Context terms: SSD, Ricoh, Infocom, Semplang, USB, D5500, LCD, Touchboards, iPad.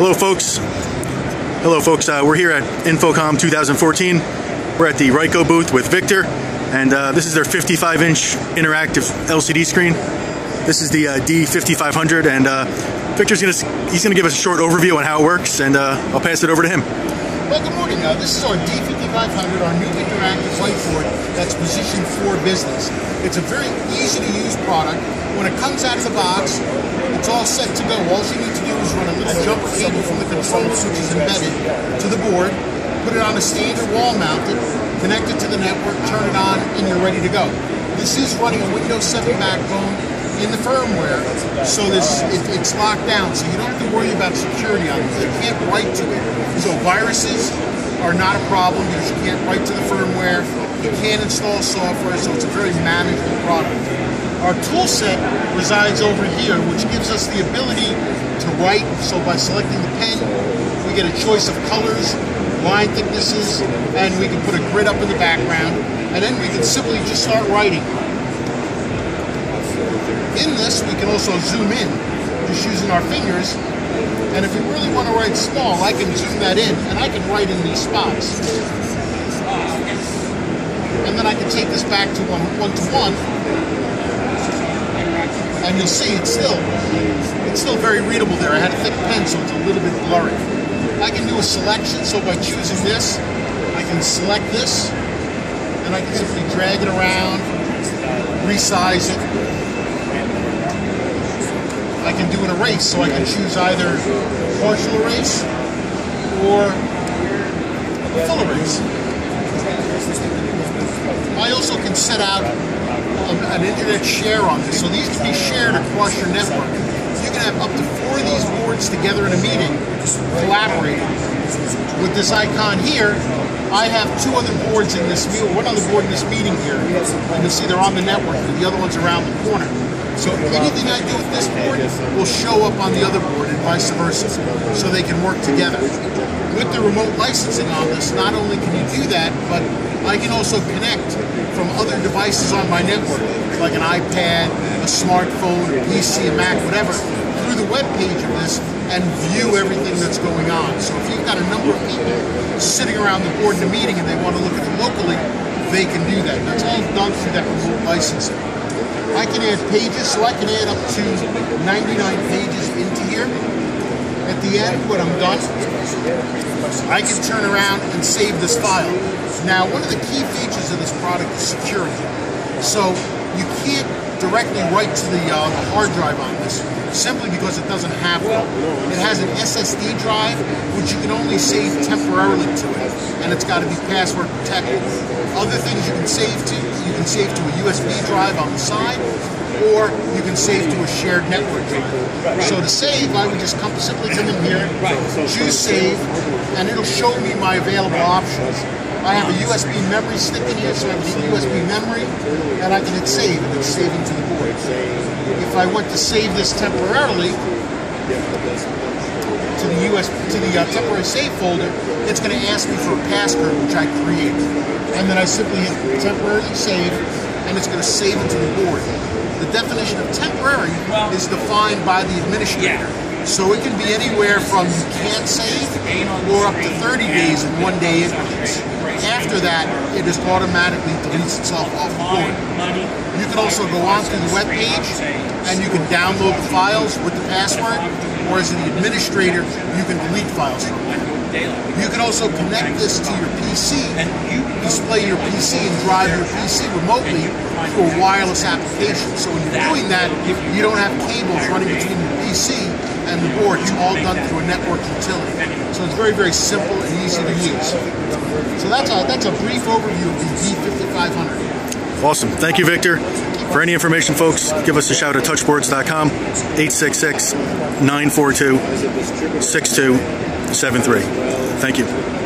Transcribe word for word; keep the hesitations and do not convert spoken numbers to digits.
Hello folks, hello folks, uh, we're here at Infocom two thousand fourteen. We're at the Ricoh booth with Victor, and uh, this is their fifty-five inch interactive L C D screen. This is the uh, D fifty-five hundred, and uh, Victor's gonna, he's gonna give us a short overview on how it works, and uh, I'll pass it over to him. Well, good morning. Uh, this is our D fifty-five hundred, our new interactive whiteboard that's positioned for business. It's a very easy to use product. When it comes out of the box, it's all set to go. All you need to do is run a little jumper cable from the controller, which is embedded to the board, put it on a standard wall mounted, connect it to the network, turn it on, and you're ready to go. This is running a Windows seven backbone in the firmware, so this it, it's locked down, so you don't have to worry about security on it. You can't write to it. So viruses are not a problem because you can't write to the firmware. You can't install software, so it's a very manageable product. Our tool set resides over here, which gives us the ability to write. So by selecting the pen, we get a choice of colors, line thicknesses, and we can put a grid up in the background, and then we can simply just start writing. In this, we can also zoom in, just using our fingers, and if we really want to write small, I can zoom that in, and I can write in these spots. And then I can take this back to one-to-one, and you'll see it's still, it's still very readable there. I had a thick pen, so it's a little bit blurry. I can do a selection, so by choosing this, I can select this, and I can simply drag it around, resize it. I can do an erase, so I can choose either partial erase or full erase. I also can set out an internet share on this, so these can be shared across your network. You can have up to four of these boards together in a meeting, collaborating. With this icon here, I have two other boards in this meeting, one other board in this meeting here, and you'll see they're on the network, and the other one's around the corner. So anything I do with this board will show up on the other board and vice versa, so they can work together. With the remote licensing on this, not only can you do that, but I can also connect from other devices on my network, like an iPad, a smartphone, a P C, a Mac, whatever, through the web page of this and view everything that's going on. So if you've got a number of people sitting around the board in a meeting and they want to look at it locally, they can do that. That's all done through that remote licensing. I can add pages, so I can add up to ninety-nine pages into here. At the end, when I'm done, I can turn around and save this file. Now, one of the key features of this product is security. So you can't directly write to the, uh, the hard drive on this, simply because it doesn't have one. It has an S S D drive, which you can only save temporarily to it, and it's got to be password protected. Other things you can save to, you can save to a U S B drive on the side, or you can save to a shared network drive. So to save, I would just come, simply come in here, choose save, and it'll show me my available options. I have a U S B memory stick in here, so I can see U S B memory, and I can hit save, and it's saving to the board. If I went to save this temporarily to the U S to the uh, temporary save folder, it's going to ask me for a password, which I create, and then I simply hit temporarily save, and it's going to save it to the board. The definition of temporary is defined by the administrator. So it can be anywhere from you can't save or up to thirty days in one day increments. After that, it just automatically deletes itself off the board. You can also go on to the web page and you can download the files with the password, or as an administrator, you can delete files from it. You can also connect this to your P C, display your P C and drive your P C remotely through a wireless application. So when you're doing that, you don't have cables running between the P C and the board. It's all done through a network utility. So it's very, very simple and easy to use. So that's a, that's a brief overview of the D fifty-five hundred. Awesome. Thank you, Victor. For any information, folks, give us a shout at touchboards dot com, eight six six, nine four two, six two seven three. Thank you.